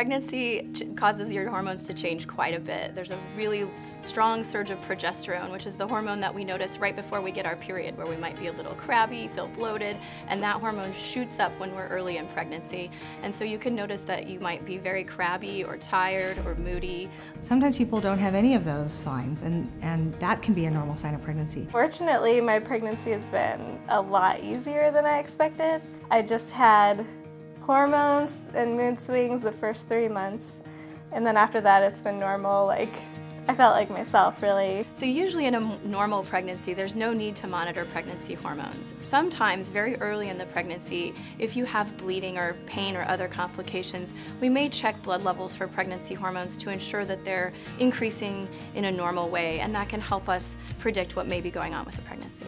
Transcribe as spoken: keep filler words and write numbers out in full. Pregnancy causes your hormones to change quite a bit. There's a really strong surge of progesterone, which is the hormone that we notice right before we get our period, where we might be a little crabby, feel bloated, and that hormone shoots up when we're early in pregnancy. And so you can notice that you might be very crabby or tired or moody. Sometimes people don't have any of those signs, and, and that can be a normal sign of pregnancy. Fortunately, my pregnancy has been a lot easier than I expected. I just had hormones and mood swings the first three months, and then after that it's been normal. Like, I felt like myself, really. So usually in a normal pregnancy, there's no need to monitor pregnancy hormones. Sometimes, very early in the pregnancy, if you have bleeding or pain or other complications, we may check blood levels for pregnancy hormones to ensure that they're increasing in a normal way, and that can help us predict what may be going on with the pregnancy.